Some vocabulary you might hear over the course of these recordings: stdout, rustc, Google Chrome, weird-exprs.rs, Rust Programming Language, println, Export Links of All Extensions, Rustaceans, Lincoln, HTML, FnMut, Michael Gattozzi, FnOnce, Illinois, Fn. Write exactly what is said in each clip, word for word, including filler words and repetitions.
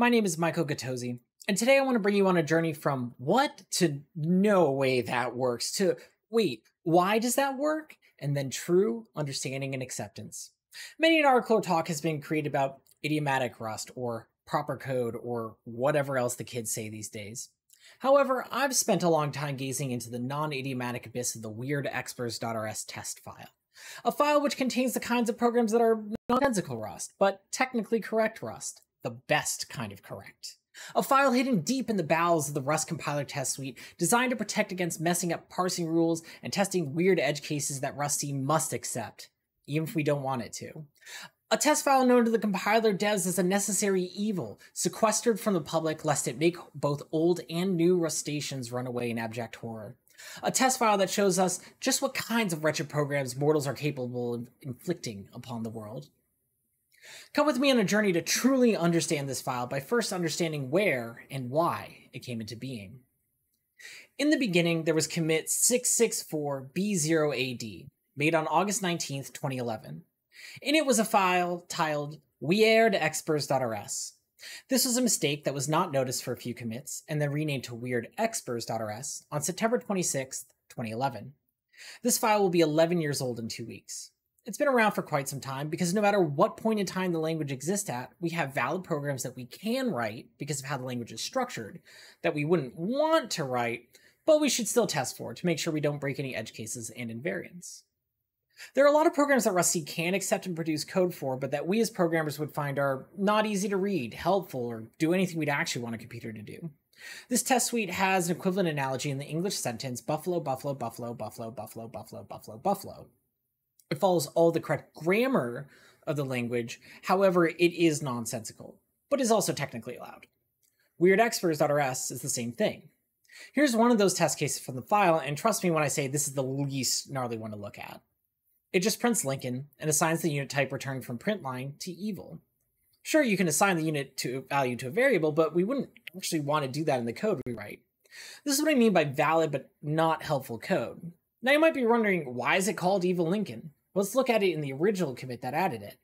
My name is Michael Gattozzi, and today I want to bring you on a journey from what to no way that works to wait, why does that work? And then true understanding and acceptance. Many an article or talk has been created about idiomatic Rust or proper code or whatever else the kids say these days. However, I've spent a long time gazing into the non-idiomatic abyss of the weird exprs dot r s test file, a file which contains the kinds of programs that are nonsensical Rust, but technically correct Rust, the best kind of correct. A file hidden deep in the bowels of the Rust compiler test suite, designed to protect against messing up parsing rules and testing weird edge cases that Rust-C must accept, even if we don't want it to. A test file known to the compiler devs as a necessary evil, sequestered from the public lest it make both old and new Rustaceans run away in abject horror. A test file that shows us just what kinds of wretched programs mortals are capable of inflicting upon the world. Come with me on a journey to truly understand this file by first understanding where and why it came into being. In the beginning, there was commit six six four B zero A D, made on August nineteenth, twenty eleven. In it was a file titled weird exprs dot r s. This was a mistake that was not noticed for a few commits, and then renamed to weird exprs dot r s on September twenty-sixth, twenty eleven. This file will be eleven years old in two weeks. It's been around for quite some time because no matter what point in time the language exists at, we have valid programs that we can write because of how the language is structured that we wouldn't want to write, but we should still test for to make sure we don't break any edge cases and invariants. There are a lot of programs that Rust-C can accept and produce code for, but that we as programmers would find are not easy to read, helpful, or do anything we'd actually want a computer to do. This test suite has an equivalent analogy in the English sentence, buffalo, buffalo, buffalo, buffalo, buffalo, buffalo, buffalo, buffalo. It follows all the correct grammar of the language, however, it is nonsensical, but is also technically allowed. weird exprs dot r s is the same thing. Here's one of those test cases from the file, and trust me when I say this is the least gnarly one to look at. It just prints Lincoln and assigns the unit type returned from println to evil. Sure, you can assign the unit to value to a variable, but we wouldn't actually want to do that in the code we write. This is what I mean by valid but not helpful code. Now you might be wondering, why is it called evil Lincoln? Well, let's look at it in the original commit that added it.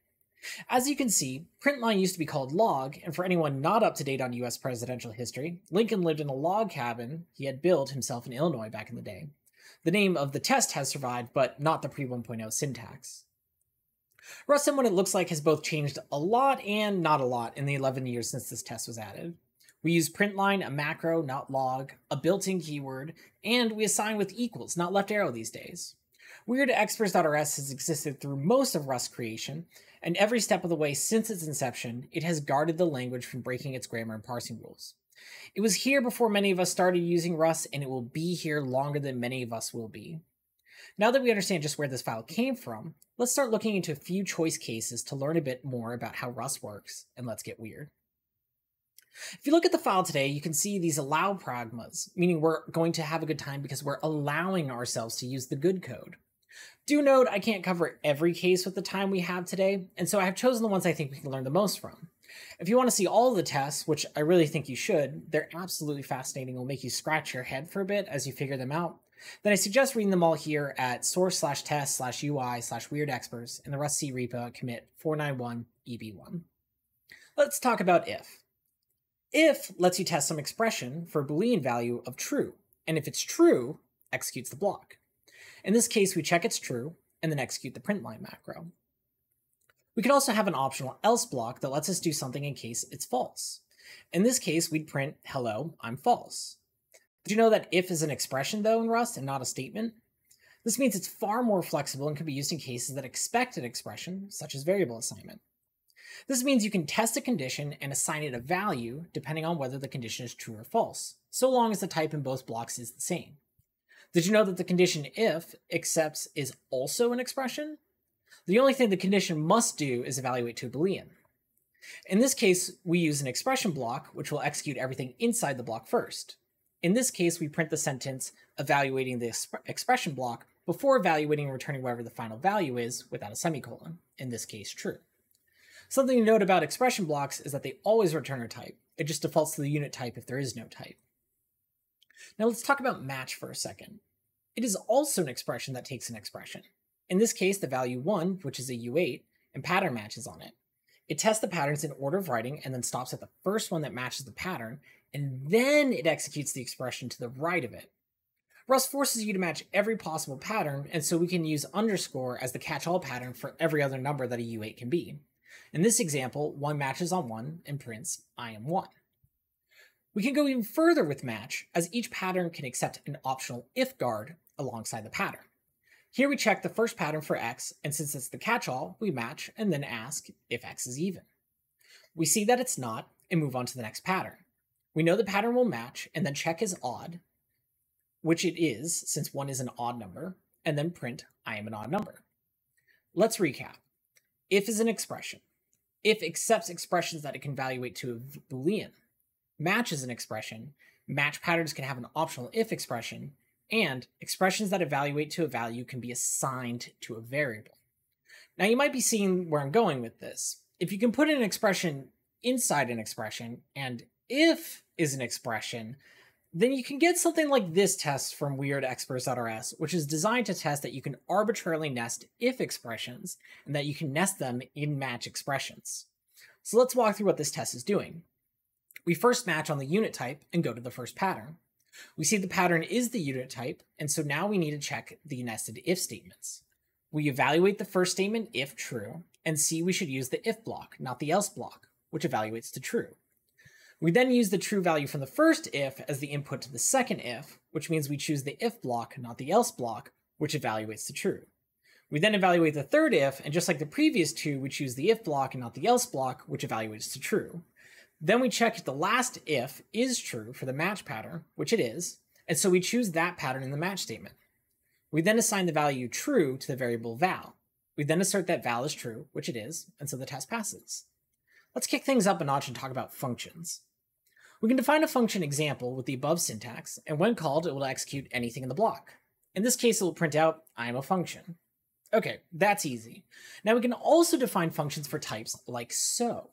As you can see, println used to be called log, and for anyone not up to date on U S presidential history, Lincoln lived in a log cabin he had built himself in Illinois back in the day. The name of the test has survived, but not the pre one point oh syntax. Rust and what it looks like has both changed a lot and not a lot in the eleven years since this test was added. We use println, a macro, not log, a built-in keyword, and we assign with equals, not left arrow these days. weird exprs dot r s has existed through most of Rust creation, and every step of the way since its inception, it has guarded the language from breaking its grammar and parsing rules. It was here before many of us started using Rust, and it will be here longer than many of us will be. Now that we understand just where this file came from, let's start looking into a few choice cases to learn a bit more about how Rust works, and let's get weird. If you look at the file today, you can see these allow pragmas, meaning we're going to have a good time because we're allowing ourselves to use the good code. Do note, I can't cover every case with the time we have today, and so I have chosen the ones I think we can learn the most from. If you want to see all the tests, which I really think you should, they're absolutely fascinating and will make you scratch your head for a bit as you figure them out, then I suggest reading them all here at source slash test slash UI slash weird exprs in the Rust-C repo at commit four ninety-one E B one. Let's talk about if. If lets you test some expression for a Boolean value of true, and if it's true, executes the block. In this case, we check it's true and then execute the println macro. We could also have an optional else block that lets us do something in case it's false. In this case, we'd print, hello, I'm false. Did you know that if is an expression though in Rust and not a statement? This means it's far more flexible and can be used in cases that expect an expression, such as variable assignment. This means you can test a condition and assign it a value depending on whether the condition is true or false, so long as the type in both blocks is the same. Did you know that the condition if accepts is also an expression? The only thing the condition must do is evaluate to a Boolean. In this case, we use an expression block, which will execute everything inside the block first. In this case, we print the sentence evaluating the expression block before evaluating and returning whatever the final value is without a semicolon, in this case, true. Something to note about expression blocks is that they always return a type. It just defaults to the unit type if there is no type. Now let's talk about match for a second. It is also an expression that takes an expression. In this case, the value one, which is a U eight, and pattern matches on it. It tests the patterns in order of writing and then stops at the first one that matches the pattern, and then it executes the expression to the right of it. Rust forces you to match every possible pattern, and so we can use underscore as the catch-all pattern for every other number that a U eight can be. In this example, one matches on one and prints, I am one. We can go even further with match, as each pattern can accept an optional if guard alongside the pattern. Here we check the first pattern for x, and since it's the catch-all, we match and then ask if x is even. We see that it's not, and move on to the next pattern. We know the pattern will match, and then check is odd, which it is, since one is an odd number, and then print, I am an odd number. Let's recap. If is an expression. If accepts expressions that it can evaluate to a Boolean. Match is an expression. Match patterns can have an optional if expression. And expressions that evaluate to a value can be assigned to a variable. Now you might be seeing where I'm going with this. If you can put an expression inside an expression, and if is an expression, then you can get something like this test from weird exprs dot R S, which is designed to test that you can arbitrarily nest if expressions, and that you can nest them in match expressions. So let's walk through what this test is doing. We first match on the unit type and go to the first pattern. We see the pattern is the unit type, and so now we need to check the nested if statements. We evaluate the first statement if true, and see we should use the if block, not the else block, which evaluates to true. We then use the true value from the first if as the input to the second if, which means we choose the if block, not the else block, which evaluates to true. We then evaluate the third if, and just like the previous two, we choose the if block and not the else block, which evaluates to true. Then we check if the last if is true for the match pattern, which it is, and so we choose that pattern in the match statement. We then assign the value true to the variable val. We then assert that val is true, which it is, and so the test passes. Let's kick things up a notch and talk about functions. We can define a function example with the above syntax, and when called, it will execute anything in the block. In this case, it will print out, I am a function. Okay, that's easy. Now we can also define functions for types like so.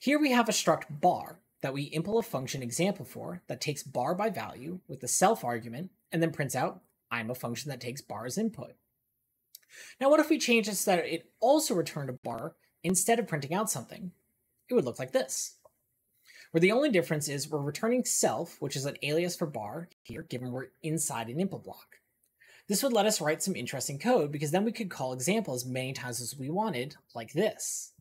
Here we have a struct bar that we impl a function example for that takes bar by value with the self argument, and then prints out, I am a function that takes bar as input. Now what if we change this so that it also returned a bar instead of printing out something? It would look like this, where the only difference is we're returning self, which is an alias for bar here, given we're inside an impl block. This would let us write some interesting code, because then we could call example as many times as we wanted, like this.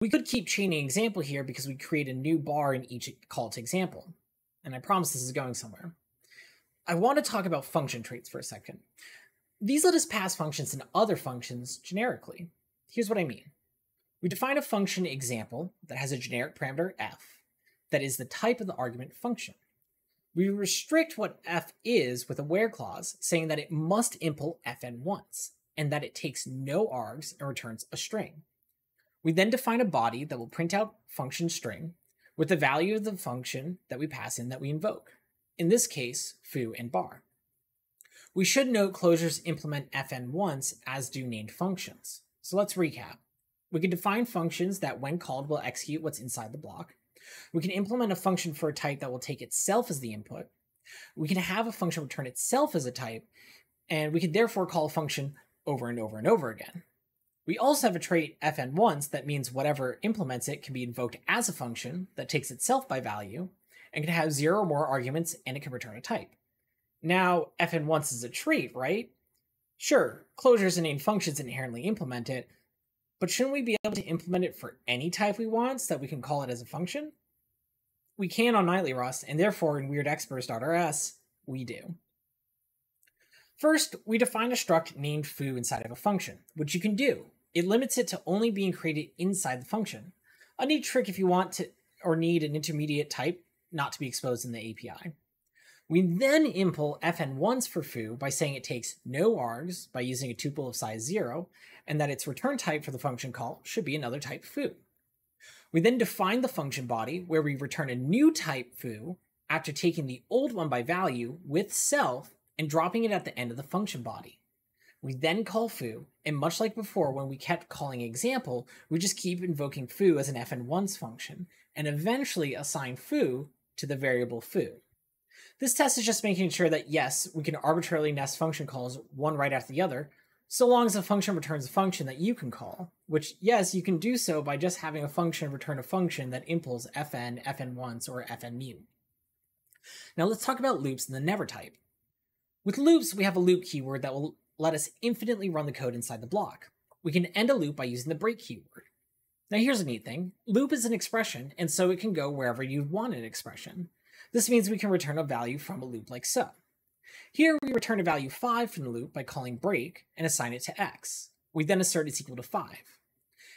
We could keep chaining example here because we create a new bar in each call to example. And I promise this is going somewhere. I want to talk about function traits for a second. These let us pass functions and other functions generically. Here's what I mean. We define a function example that has a generic parameter f that is the type of the argument function. We restrict what f is with a where clause, saying that it must impl fn once, and that it takes no args and returns a string. We then define a body that will print out function string with the value of the function that we pass in that we invoke, in this case, foo and bar. We should note closures implement fn once, as do named functions. So let's recap. We can define functions that when called will execute what's inside the block. We can implement a function for a type that will take itself as the input. We can have a function return itself as a type, and we can therefore call a function over and over and over again. We also have a trait fn once that means whatever implements it can be invoked as a function that takes itself by value and can have zero or more arguments, and it can return a type. Now, fn once is a trait, right? Sure, closures and named functions inherently implement it, but shouldn't we be able to implement it for any type we want so that we can call it as a function? We can on Nightly Rust, and therefore in weird exprs dot R S, we do. First, we define a struct named foo inside of a function, which you can do. It limits it to only being created inside the function. A neat trick if you want to, or need an intermediate type not to be exposed in the A P I. We then impl fn once for foo by saying it takes no args by using a tuple of size zero, and that its return type for the function call should be another type foo. We then define the function body where we return a new type foo after taking the old one by value with self and dropping it at the end of the function body. We then call foo, and much like before when we kept calling example, we just keep invoking foo as an fn once function, and eventually assign foo to the variable foo. This test is just making sure that yes, we can arbitrarily nest function calls one right after the other, so long as a function returns a function that you can call, which, yes, you can do so by just having a function return a function that implements fn, FnOnce, or FnMut. Now let's talk about loops in the never type. With loops, we have a loop keyword that will let us infinitely run the code inside the block. We can end a loop by using the break keyword. Now here's a neat thing. Loop is an expression, and so it can go wherever you want an expression. This means we can return a value from a loop like so. Here we return a value five from the loop by calling break and assign it to x. We then assert it's equal to five.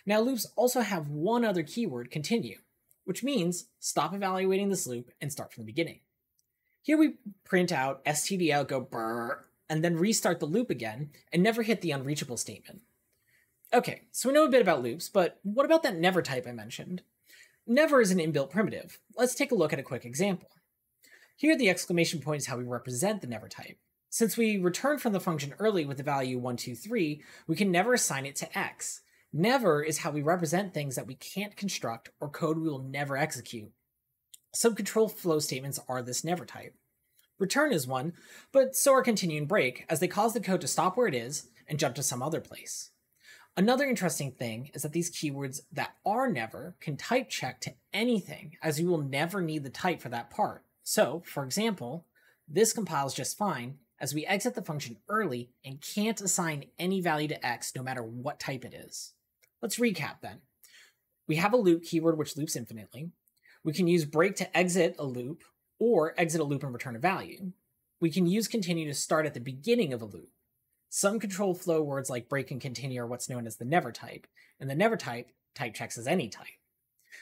Now loops also have one other keyword, continue, which means stop evaluating this loop and start from the beginning. Here we print out stdout, go brrr, and then restart the loop again and never hit the unreachable statement. Okay, so we know a bit about loops, but what about that never type I mentioned? Never is an inbuilt primitive. Let's take a look at a quick example. Here, the exclamation point is how we represent the never type. Since we returned from the function early with the value one two three, we can never assign it to x. Never is how we represent things that we can't construct or code we will never execute. Some control flow statements are this never type. Return is one, but so are continue and break, as they cause the code to stop where it is and jump to some other place. Another interesting thing is that these keywords that are never can type check to anything, as you will never need the type for that part. So, for example, this compiles just fine, as we exit the function early and can't assign any value to x no matter what type it is. Let's recap then. We have a loop keyword which loops infinitely. We can use break to exit a loop, or exit a loop and return a value. We can use continue to start at the beginning of a loop. Some control flow words like break and continue are what's known as the never type, and the never type type checks as any type.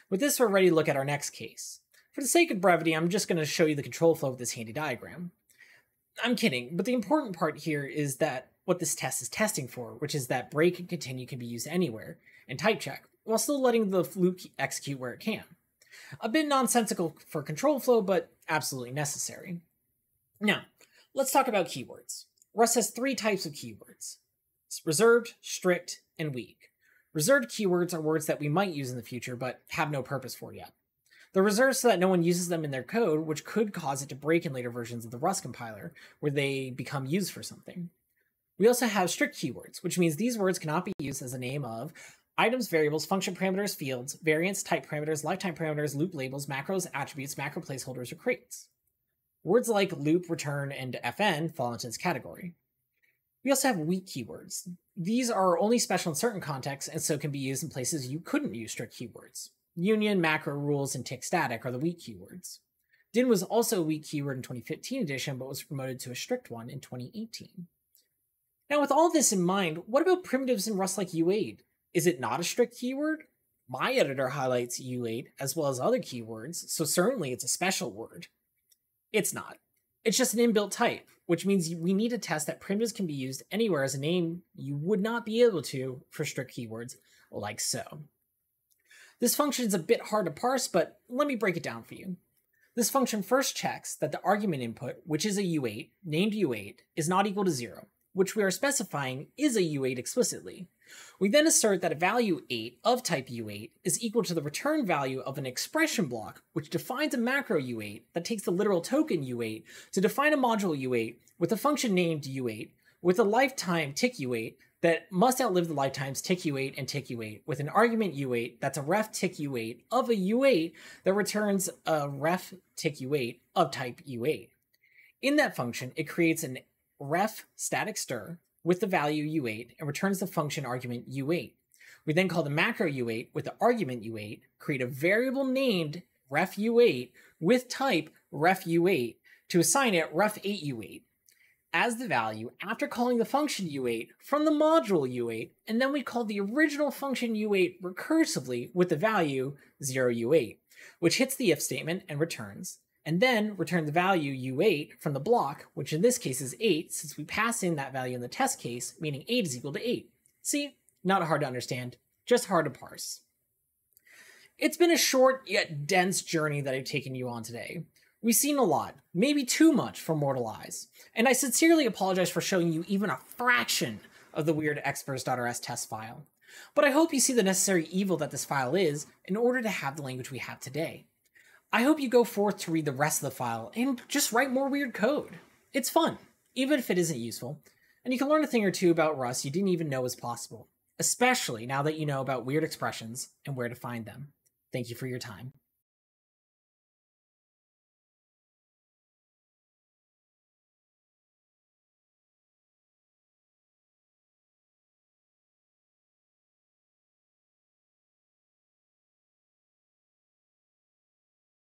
With this, we're ready to look at our next case. For the sake of brevity, I'm just going to show you the control flow with this handy diagram. I'm kidding, but the important part here is that what this test is testing for, which is that break and continue can be used anywhere, and type check, while still letting the loop execute where it can. A bit nonsensical for control flow, but absolutely necessary. Now, let's talk about keywords. Rust has three types of keywords. It's reserved, strict, and weak. Reserved keywords are words that we might use in the future, but have no purpose for yet. They're reserved so that no one uses them in their code, which could cause it to break in later versions of the Rust compiler, where they become used for something. We also have strict keywords, which means these words cannot be used as the name of items, variables, function parameters, fields, variants, type parameters, lifetime parameters, loop labels, macros, attributes, macro placeholders, or crates. Words like loop, return, and fn fall into this category. We also have weak keywords. These are only special in certain contexts and so can be used in places you couldn't use strict keywords. Union, macro rules, and tick static are the weak keywords. Din was also a weak keyword in twenty fifteen edition, but was promoted to a strict one in twenty eighteen. Now with all this in mind, what about primitives in Rust like U eight? Is it not a strict keyword? My editor highlights U eight as well as other keywords, so certainly it's a special word. It's not. It's just an inbuilt type, which means we need a test that primitives can be used anywhere as a name you would not be able to for strict keywords, like so. This function is a bit hard to parse, but let me break it down for you. This function first checks that the argument input, which is a U eight, named U eight, is not equal to zero, which we are specifying is a U eight explicitly. We then assert that a value eight of type U eight is equal to the return value of an expression block, which defines a macro U eight that takes the literal token U eight to define a module U eight with a function named U eight with a lifetime tick U eight that must outlive the lifetimes tick U eight and tick U eight with an argument U eight that's a ref tick U eight of a U eight that returns a ref tick U eight of type U eight. In that function, it creates an ref static stir with the value U eight and returns the function argument U eight. We then call the macro U eight with the argument U eight, create a variable named ref U eight with type ref U eight to assign it ref eight U eight as the value after calling the function U eight from the module U eight, and then we call the original function U eight recursively with the value zero U eight, which hits the if statement and returns, and then return the value U eight from the block, which in this case is eight, since we pass in that value in the test case, meaning eight is equal to eight. See, not hard to understand, just hard to parse. It's been a short yet dense journey that I've taken you on today. We've seen a lot, maybe too much for mortal eyes, and I sincerely apologize for showing you even a fraction of the weird exprs dot R S test file. But I hope you see the necessary evil that this file is in order to have the language we have today. I hope you go forth to read the rest of the file and just write more weird code. It's fun, even if it isn't useful, and you can learn a thing or two about Rust you didn't even know was possible, especially now that you know about weird expressions and where to find them. Thank you for your time.